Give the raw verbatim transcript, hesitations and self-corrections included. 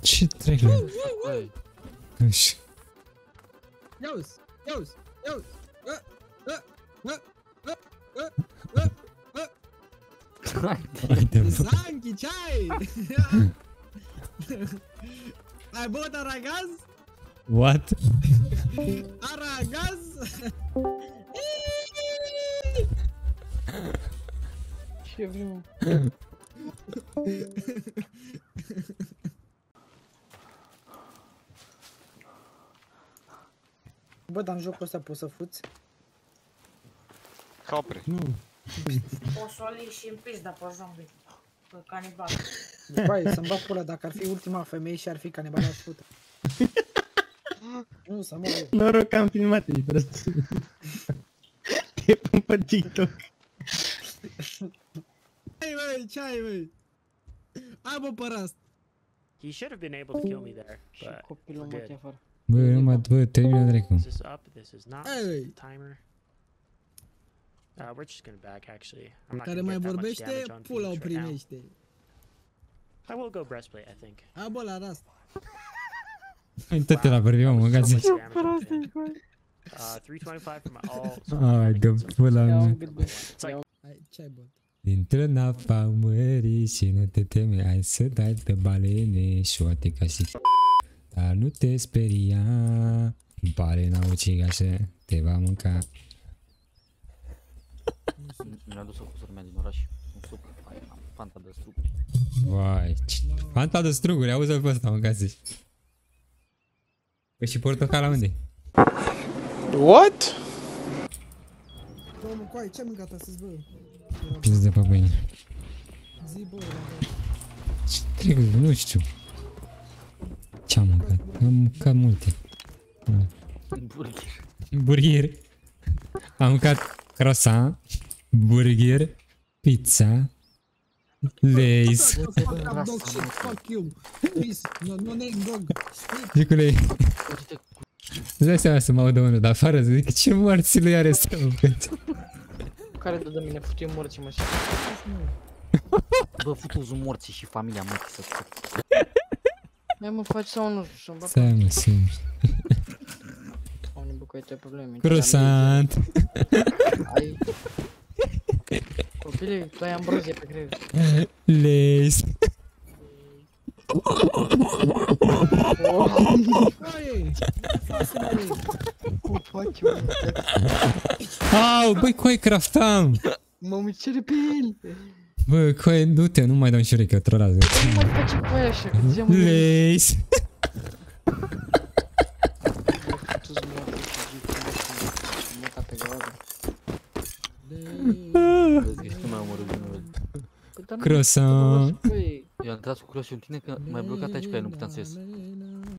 Ce trec la ea? Așa. Iauzi, iauzi, iauzi. Zanchi, ce ai? Ai băut aragaz? What? Aragaz? Ce vreau? Bă, dar în jocul ăsta poți să fuți? Capre. Poți să o alii și împici, dar pe zombie. Pe canibal. Băi, să-mi bag pula, dacă ar fi ultima femeie și ar fi canibala scută. Nu, să mă rog. Noroc că am filmat ei, brăț. Te pun pe TikTok. Hey, băi, ce ai, băi? Ai, bă, părast. He should have been able to kill me there, but... Bă, eu numai doi, termină dracu. Hey! Care mai vorbește, pula o primește. I will go breastplate, I think. A, bă, la rast. Uită-te la vorbim, mă, mâncat zici. Ai, dă pula mea. Ce-ai băut? Intră în apa mării și nu te teme, ai să dai pe balene și oate ca și... Dar nu te speria, balena ucigașă te va mânca. Mi-a dus o cusur mea din oraș, un suc, am Fanta de struguri. Vai, Fanta de struguri, auzi-l pe ăsta, mâncat zici. Păi și portocala unde-i? What? Domnul Coai, ce-ai mâncat astăzi, bă? Pizza de păpâine. Zi, bă, ce trebuie, nu știu. Ce-am mâncat? Am mâncat multe. Burger. Burger. Am mâncat croissant, burger, pizza, Lays. Zicule, îți dai seama să mă audă unul de afară, să zic ce morții lui are să mâncați. Care dă de mine, futu-i morții, mă, și... Bă, futu-i morții și familia mătii să-ți fac. Hai mă, faci sau nu? Stai mă, simt. Oamenii bucă, ai tăi probleme. Croissant! Ai... Copile, tu ai ambrozie pe creier. Lays. Au, băi, Coai, craftam! Mă micere pe el! Bă, Coai, du-te, nu mai dau și ureche, o trărază. Nu mai face Coai așa, că ziua mă... Lays! Vezi că știu mai omorât din urmă. Croissant! Eu am intrat cu croissant în tine că m-ai blocat aici pe aia, nu puteam să ies.